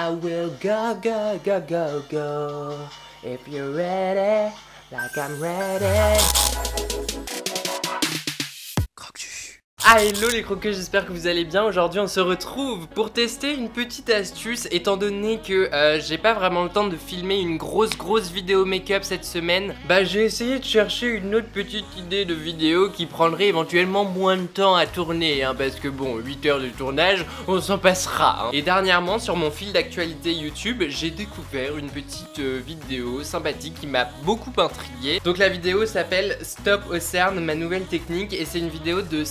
I will go, go, go, go, go. If you're ready, like I'm ready. CroqueJuju. Hello les croqueux, j'espère que vous allez bien. Aujourd'hui on se retrouve pour tester une petite astuce. Étant donné que j'ai pas vraiment le temps de filmer une grosse vidéo make-up cette semaine, bah j'ai essayé de chercher une autre petite idée de vidéo qui prendrait éventuellement moins de temps à tourner, hein, parce que bon, 8 heures de tournage, on s'en passera, hein. Et dernièrement sur mon fil d'actualité YouTube, j'ai découvert une petite vidéo sympathique qui m'a beaucoup intrigué. Donc la vidéo s'appelle Stop aux cernes, ma nouvelle technique, et c'est une vidéo de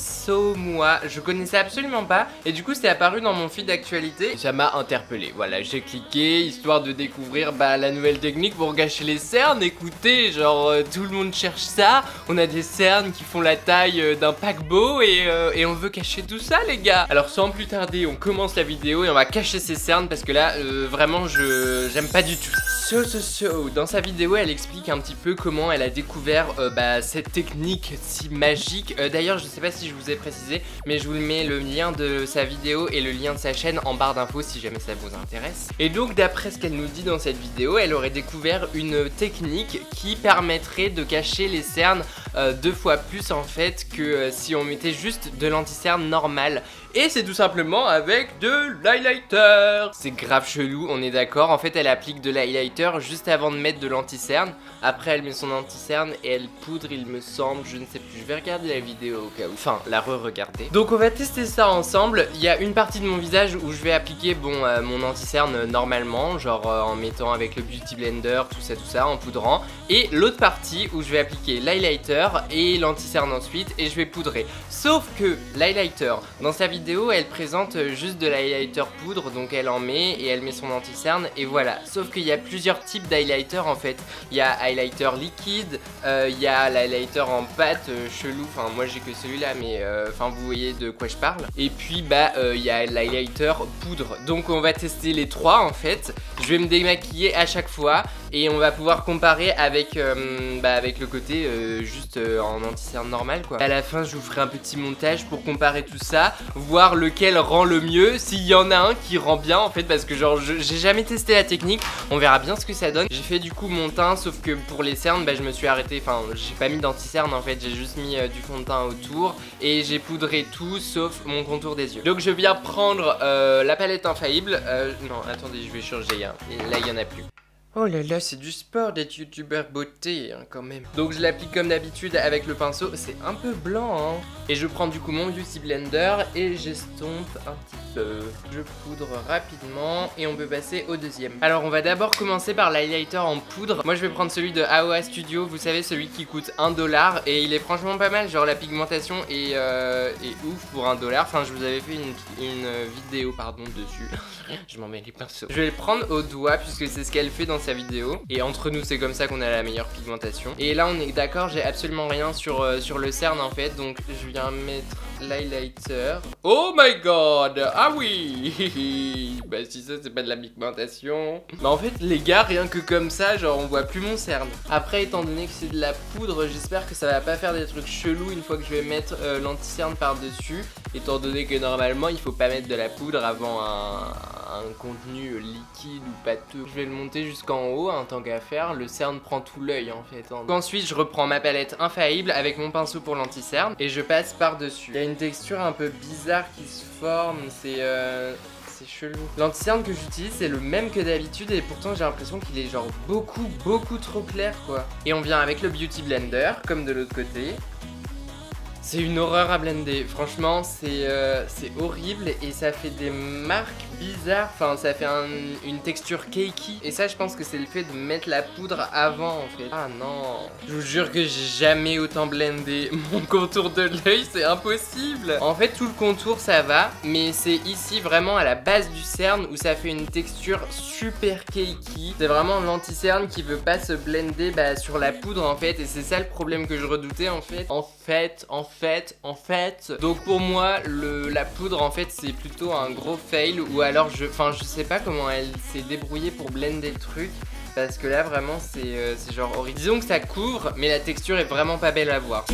moi, je connaissais absolument pas et du coup c'est apparu dans mon fil d'actualité. Ça m'a interpellé, voilà, j'ai cliqué histoire de découvrir la nouvelle technique pour gâcher les cernes. Écoutez, genre tout le monde cherche ça, on a des cernes qui font la taille d'un paquebot et on veut cacher tout ça les gars. Alors sans plus tarder, on commence la vidéo et on va cacher ces cernes parce que là vraiment j'aime pas du tout. Dans sa vidéo, elle explique un petit peu comment elle a découvert cette technique si magique. D'ailleurs, je sais pas si je vous ai précisé, mais je vous mets le lien de sa vidéo et le lien de sa chaîne en barre d'infos si jamais ça vous intéresse. Et donc, d'après ce qu'elle nous dit dans cette vidéo, elle aurait découvert une technique qui permettrait de cacher les cernes deux fois plus en fait que si on mettait juste de l'anti-cerne normal. Et c'est tout simplement avec de l'highlighter. C'est grave chelou, on est d'accord. En fait, elle applique de l'highlighter juste avant de mettre de l'anti-cerne. Après, elle met son anti-cerne et elle poudre, il me semble. Je ne sais plus, je vais regarder la vidéo au cas où. Enfin, la re-regarder. Donc, on va tester ça ensemble. Il y a une partie de mon visage où je vais appliquer, mon anti-cerne normalement. Genre en mettant avec le Beauty Blender, tout ça, en poudrant. Et l'autre partie où je vais appliquer l'highlighter et l'anti-cerne ensuite. Et je vais poudrer. Sauf que l'highlighter, dans sa vidéo, elle présente juste de l'highlighter poudre, donc elle en met et elle met son anti-cerne et voilà. Sauf qu'il y a plusieurs types d'highlighter en fait. Il y a highlighter liquide, il y a l'highlighter en pâte chelou, enfin moi j'ai que celui-là mais enfin vous voyez de quoi je parle. Et puis il y a l'highlighter poudre. Donc on va tester les trois en fait. Je vais me démaquiller à chaque fois et on va pouvoir comparer avec, avec le côté juste en anti-cerne normal quoi. À la fin je vous ferai un petit montage pour comparer tout ça, voir lequel rend le mieux, s'il y en a un qui rend bien en fait, parce que genre j'ai jamais testé la technique, on verra bien ce que ça donne. J'ai fait du coup mon teint, sauf que pour les cernes je me suis arrêté, enfin j'ai pas mis d'anti-cerne en fait, j'ai juste mis du fond de teint autour et j'ai poudré tout sauf mon contour des yeux. Donc je viens prendre la palette infaillible, non attendez je vais changer, hein. Là il y en a plus. Oh là là, c'est du sport d'être youtubeur beauté hein, quand même. Donc je l'applique comme d'habitude avec le pinceau, c'est un peu blanc hein. Et je prends du coup mon Beauty Blender et j'estompe un petit peu. Je poudre rapidement et on peut passer au deuxième. Alors on va d'abord commencer par l'highlighter en poudre. Moi je vais prendre celui de AOA Studio, vous savez celui qui coûte 1 $. Et il est franchement pas mal, genre la pigmentation est ouf pour 1 $. Enfin je vous avais fait une vidéo pardon dessus. Je m'en mets les pinceaux. Je vais le prendre au doigt puisque c'est ce qu'elle fait dans sa vidéo, et entre nous c'est comme ça qu'on a la meilleure pigmentation. Et là on est d'accord, j'ai absolument rien sur le cerne en fait, donc je viens mettre l'highlighter. Oh my god, ah oui. Bah si ça c'est pas de la pigmentation. Bah en fait les gars, rien que comme ça, genre on voit plus mon cerne. Après étant donné que c'est de la poudre, j'espère que ça va pas faire des trucs chelous une fois que je vais mettre l'anti-cerne par dessus, étant donné que normalement il faut pas mettre de la poudre avant un contenu liquide ou pâteux. Je vais le monter jusqu'en haut, hein, tant qu'à faire, le cerne prend tout l'œil en fait. Hein. Ensuite je reprends ma palette infaillible avec mon pinceau pour l'anti-cerne et je passe par dessus. Il y a une texture un peu bizarre qui se forme, c'est chelou. L'anti-cerne que j'utilise c'est le même que d'habitude et pourtant j'ai l'impression qu'il est genre beaucoup trop clair quoi. Et on vient avec le Beauty Blender comme de l'autre côté. C'est une horreur à blender, franchement c'est horrible et ça fait des marques bizarres, enfin ça fait une texture cakey. Et ça je pense que c'est le fait de mettre la poudre avant en fait. Ah non, je vous jure que j'ai jamais autant blendé mon contour de l'œil, c'est impossible. En fait tout le contour ça va, mais c'est ici vraiment à la base du cerne où ça fait une texture super cakey. C'est vraiment l'anti-cerne qui veut pas se blender sur la poudre en fait, et c'est ça le problème que je redoutais en fait. Donc pour moi la poudre en fait c'est plutôt un gros fail, ou alors je sais pas comment elle s'est débrouillée pour blender le truc, parce que là vraiment c'est genre horrible. Disons que ça couvre mais la texture est vraiment pas belle à voir.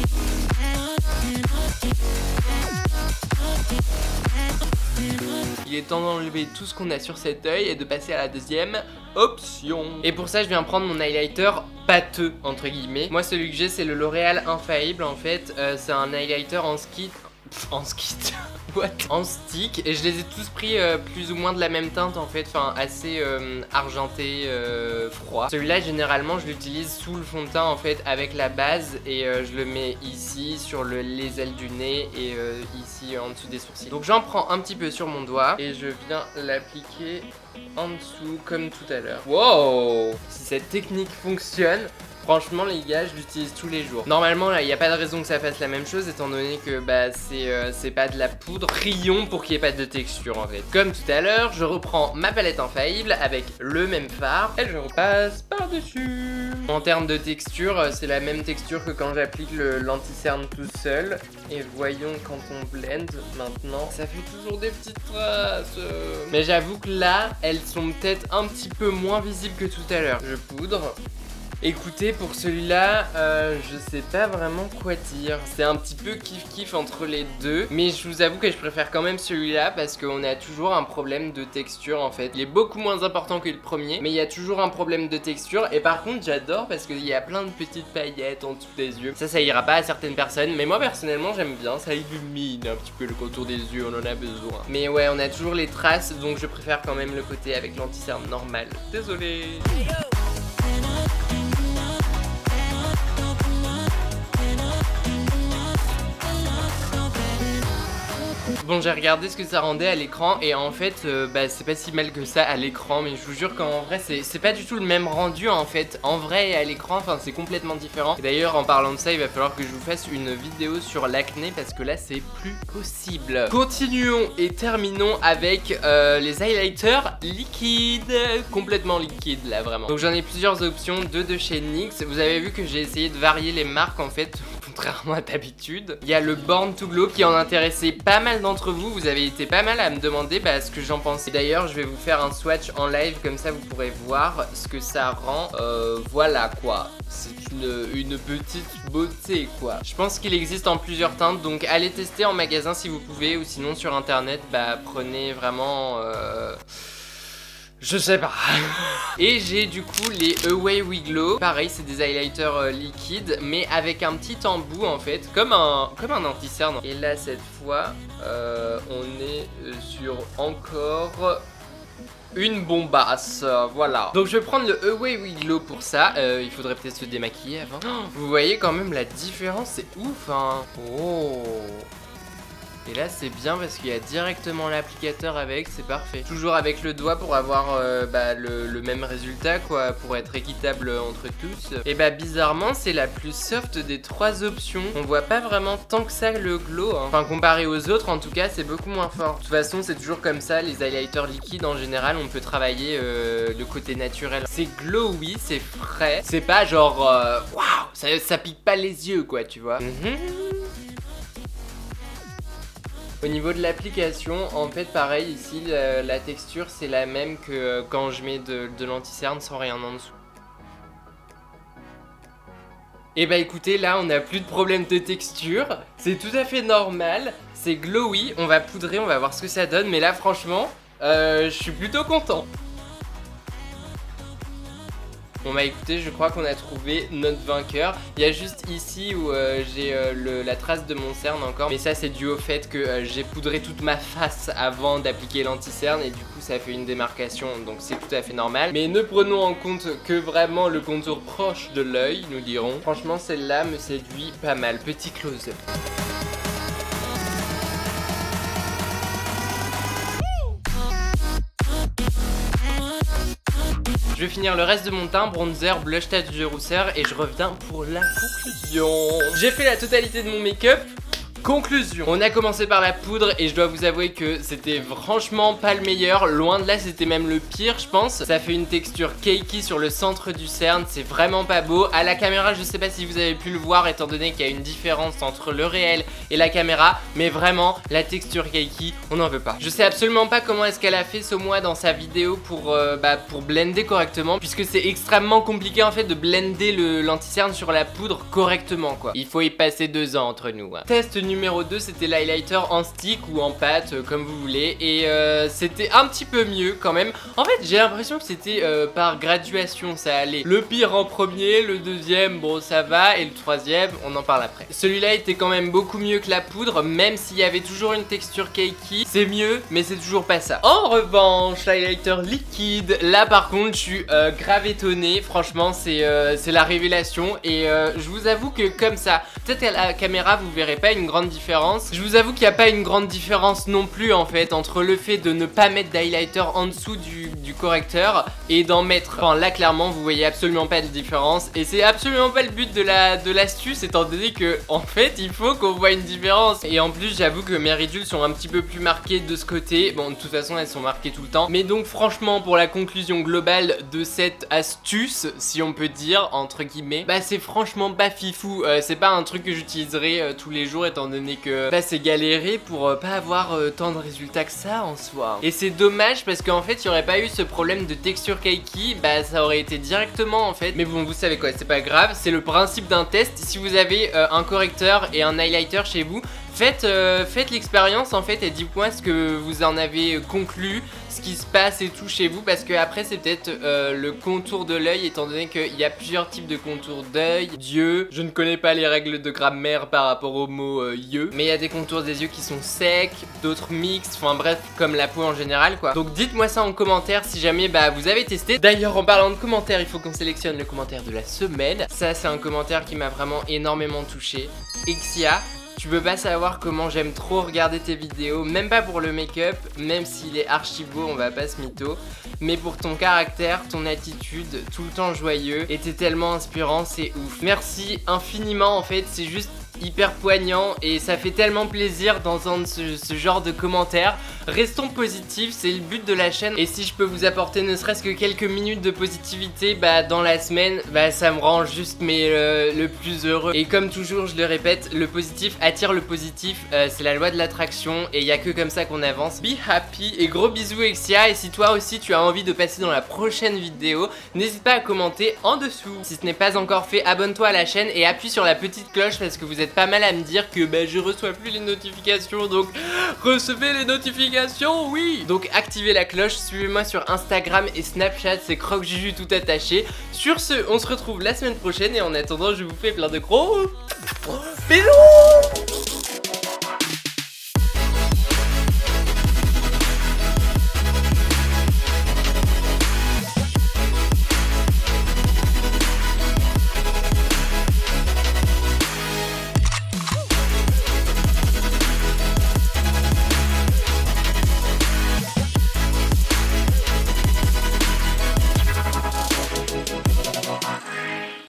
il est temps d'enlever tout ce qu'on a sur cet œil et de passer à la deuxième option. Et pour ça je viens prendre mon highlighter pâteux entre guillemets. Moi celui que j'ai c'est le L'Oréal infaillible en fait. C'est un highlighter en skit. What? En stick, et je les ai tous pris plus ou moins de la même teinte en fait, enfin assez argenté, froid. Celui-là généralement je l'utilise sous le fond de teint en fait avec la base, et je le mets ici sur les ailes du nez et ici en dessous des sourcils. Donc j'en prends un petit peu sur mon doigt et je viens l'appliquer en dessous comme tout à l'heure. Wow! Si cette technique fonctionne, franchement les gars je l'utilise tous les jours. Normalement là il n'y a pas de raison que ça fasse la même chose, étant donné que bah c'est pas de la poudre. Prions pour qu'il n'y ait pas de texture en fait. Comme tout à l'heure je reprends ma palette infaillible avec le même fard et je repasse par dessus. En termes de texture c'est la même texture que quand j'applique l'anti-cerne tout seul. Et voyons quand on blend maintenant, ça fait toujours des petites traces. Mais j'avoue que là elles sont peut-être un petit peu moins visibles que tout à l'heure. Je poudre. Écoutez, pour celui-là, je sais pas vraiment quoi dire. C'est un petit peu kiff-kiff entre les deux. Mais je vous avoue que je préfère quand même celui-là parce qu'on a toujours un problème de texture en fait. Il est beaucoup moins important que le premier, mais il y a toujours un problème de texture. Et par contre, j'adore parce qu'il y a plein de petites paillettes en dessous des yeux. Ça ira pas à certaines personnes. Mais moi, personnellement, j'aime bien. Ça illumine un petit peu le contour des yeux, on en a besoin. Mais ouais, on a toujours les traces, donc je préfère quand même le côté avec l'anti-cerne normal. Désolé. Bon, j'ai regardé ce que ça rendait à l'écran et en fait c'est pas si mal que ça à l'écran, mais je vous jure qu'en vrai c'est pas du tout le même rendu en fait, en vrai et à l'écran, enfin c'est complètement différent. D'ailleurs en parlant de ça il va falloir que je vous fasse une vidéo sur l'acné parce que là c'est plus possible. Continuons et terminons avec les highlighters liquides, complètement liquides là vraiment. Donc j'en ai plusieurs options, deux de chez NYX. Vous avez vu que j'ai essayé de varier les marques en fait, contrairement à d'habitude. Il y a le Born to Glow qui en intéressait pas mal d'entre vous. Vous avez été pas mal à me demander ce que j'en pensais. D'ailleurs je vais vous faire un swatch en live, comme ça vous pourrez voir ce que ça rend. Voilà quoi, c'est une petite beauté quoi. Je pense qu'il existe en plusieurs teintes, donc allez tester en magasin si vous pouvez, ou sinon sur internet prenez vraiment... Je sais pas. Et j'ai du coup les Away We Glow. Pareil, c'est des highlighters liquides, mais avec un petit embout en fait, comme un anti-cerne. Et là cette fois, on est sur encore une bombasse, voilà. Donc je vais prendre le Away We Glow pour ça. Il faudrait peut-être se démaquiller avant. Oh, vous voyez quand même la différence, c'est ouf hein. Oh. Et là c'est bien parce qu'il y a directement l'applicateur avec, c'est parfait. Toujours avec le doigt pour avoir le même résultat quoi, pour être équitable entre tous. Et bizarrement c'est la plus soft des trois options. On voit pas vraiment tant que ça le glow hein. Enfin comparé aux autres en tout cas c'est beaucoup moins fort. De toute façon c'est toujours comme ça, les highlighters liquides en général on peut travailler le côté naturel. C'est glowy, c'est frais, c'est pas genre waouh, ça pique pas les yeux quoi tu vois. Au niveau de l'application, en fait pareil ici, la texture c'est la même que quand je mets de l'anti-cerne sans rien en dessous. Et écoutez, là on n'a plus de problème de texture, c'est tout à fait normal, c'est glowy, on va poudrer, on va voir ce que ça donne, mais là franchement, je suis plutôt content. Bon écoutez, je crois qu'on a trouvé notre vainqueur. Il y a juste ici où j'ai la trace de mon cerne encore. Mais ça c'est dû au fait que j'ai poudré toute ma face avant d'appliquer l'anti-cerne. Et du coup ça fait une démarcation, donc c'est tout à fait normal. Mais ne prenons en compte que vraiment le contour proche de l'œil, nous dirons. Franchement celle-là me séduit pas mal. Petit close-up. Je vais finir le reste de mon teint, bronzer, blush, teinture rousseur, et je reviens pour la conclusion. J'ai fait la totalité de mon make-up. Conclusion, on a commencé par la poudre et je dois vous avouer que c'était franchement pas le meilleur, loin de là c'était même le pire je pense. Ça fait une texture cakey sur le centre du cerne, c'est vraiment pas beau. À la caméra je sais pas si vous avez pu le voir étant donné qu'il y a une différence entre le réel et la caméra, mais vraiment la texture cakey on n'en veut pas. Je sais absolument pas comment est-ce qu'elle a fait Somoa dans sa vidéo pour blender correctement, puisque c'est extrêmement compliqué en fait de blender l'anti-cerne sur la poudre correctement quoi. Il faut y passer 2 ans entre nous hein. Test numéro numéro 2 c'était l'highlighter en stick ou en pâte comme vous voulez. Et c'était un petit peu mieux quand même. En fait j'ai l'impression que c'était par graduation, ça allait. Le pire en premier, le deuxième bon ça va, et le troisième on en parle après. Celui-là était quand même beaucoup mieux que la poudre, même s'il y avait toujours une texture cakey. C'est mieux mais c'est toujours pas ça. En revanche l'highlighter liquide, là par contre je suis grave étonné. Franchement c'est la révélation. Et je vous avoue que comme ça, peut-être à la caméra vous verrez pas une grande différence. Je vous avoue qu'il n'y a pas une grande différence non plus en fait, entre le fait de ne pas mettre d'highlighter en dessous du correcteur et d'en mettre. Enfin là clairement vous voyez absolument pas de différence. Et c'est absolument pas le but de l'astuce, étant donné que en fait il faut qu'on voit une différence. Et en plus j'avoue que mes ridules sont un petit peu plus marquées de ce côté. Bon de toute façon elles sont marquées tout le temps. Mais donc franchement pour la conclusion globale de cette astuce, si on peut dire entre guillemets, bah c'est franchement pas fifou. C'est pas un truc que j'utiliserai tous les jours, étant donné que bah, c'est galéré pour pas avoir tant de résultats que ça en soi. Et c'est dommage parce qu'en fait il n'y aurait pas eu ce problème de texture cakey, bah ça aurait été directement en fait. Mais bon vous savez quoi, c'est pas grave, c'est le principe d'un test. Si vous avez un correcteur et un highlighter chez vous, faites l'expérience en fait et dites-moi ce que vous en avez conclu, ce qui se passe et tout chez vous, parce que après c'est peut-être le contour de l'œil, étant donné qu'il y a plusieurs types de contours d'œil. Dieu, je ne connais pas les règles de grammaire par rapport au mot yeux, mais il y a des contours des yeux qui sont secs, d'autres mixtes, enfin bref, comme la peau en général quoi. Donc dites-moi ça en commentaire si jamais bah vous avez testé. D'ailleurs en parlant de commentaires, il faut qu'on sélectionne le commentaire de la semaine. Ça c'est un commentaire qui m'a vraiment énormément touché. Exia, tu peux pas savoir comment j'aime trop regarder tes vidéos, même pas pour le make-up, même s'il est archi beau, on va pas se mytho, mais pour ton caractère, ton attitude, tout le temps joyeux, et t'es tellement inspirant, c'est ouf. Merci infiniment en fait, c'est juste hyper poignant et ça fait tellement plaisir d'entendre ce genre de commentaires. Restons positifs, c'est le but de la chaîne, et si je peux vous apporter ne serait-ce que quelques minutes de positivité bah dans la semaine, bah ça me rend juste mais le plus heureux. Et comme toujours je le répète, le positif attire le positif, c'est la loi de l'attraction et il n'y a que comme ça qu'on avance. Be happy et gros bisous Exia. Et si toi aussi tu as envie de passer dans la prochaine vidéo, n'hésite pas à commenter en dessous. Si ce n'est pas encore fait, abonne-toi à la chaîne et appuie sur la petite cloche, parce que vous êtes pas mal à me dire que bah, je reçois plus les notifications. Donc recevez les notifications, oui. Donc activez la cloche, suivez-moi sur Instagram et Snapchat, c'est CroqueJuju tout attaché. Sur ce, on se retrouve la semaine prochaine et en attendant je vous fais plein de gros bisous.